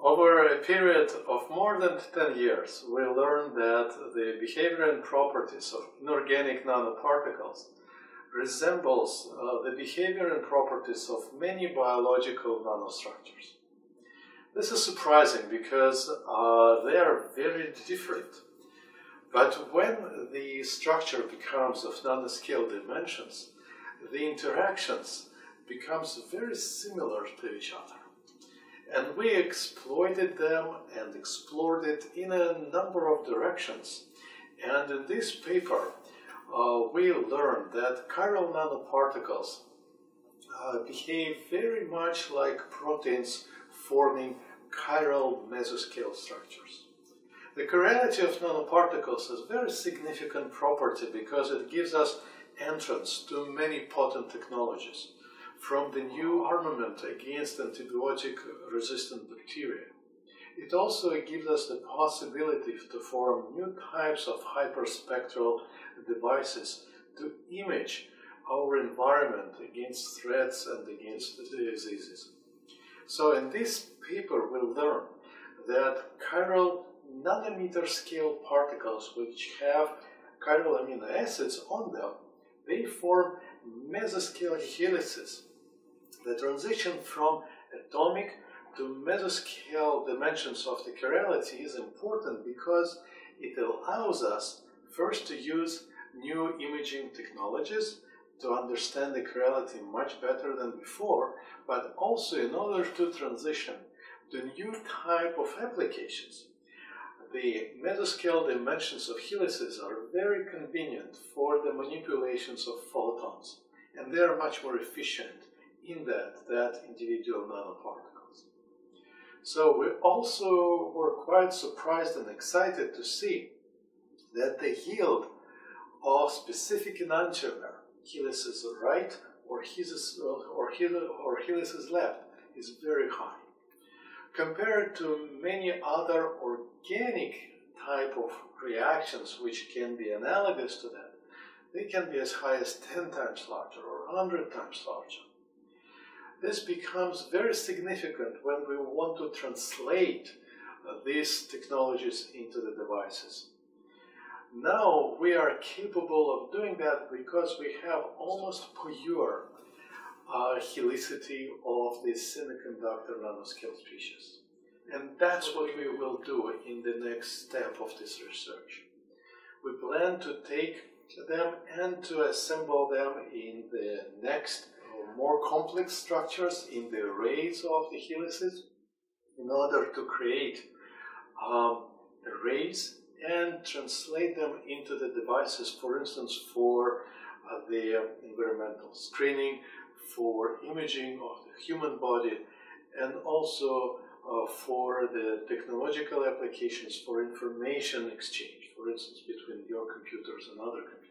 Over a period of more than 10 years, we learned that the behavior and properties of inorganic nanoparticles resembles the behavior and properties of many biological nanostructures. This is surprising because they are very different. But when the structure becomes of nanoscale dimensions, the interactions becomes very similar to each other. And we exploited them and explored it in a number of directions. And in this paper, we learned that chiral nanoparticles behave very much like proteins forming chiral mesoscale structures. The chirality of nanoparticles is a very significant property because it gives us entrance to many potent technologies, from the new armament against antibiotic-resistant bacteria. It also gives us the possibility to form new types of hyperspectral devices to image our environment against threats and against diseases. So in this paper we learn that chiral nanometer scale particles which have chiral amino acids on them, they form mesoscale helices. The transition from atomic to mesoscale dimensions of the chirality is important because it allows us first to use new imaging technologies to understand the chirality much better than before, but also in order to transition to new type of applications. The mesoscale dimensions of helices are very convenient for the manipulations of photons, and they are much more efficient in that individual nanoparticles. So we also were quite surprised and excited to see that the yield of specific enantiomer, helices right or helices left, is very high. Compared to many other organic type of reactions which can be analogous to that, they can be as high as 10 times larger or 100 times larger. This becomes very significant when we want to translate these technologies into the devices. Now we are capable of doing that because we have almost pure helicity of the semiconductor nanoscale species. And that's what we will do in the next step of this research. We plan to take them and to assemble them in the next more complex structures in the arrays of the helices in order to create arrays and translate them into the devices, for instance, for the environmental screening, for imaging of the human body, and also for the technological applications for information exchange, for instance, between your computers and other computers.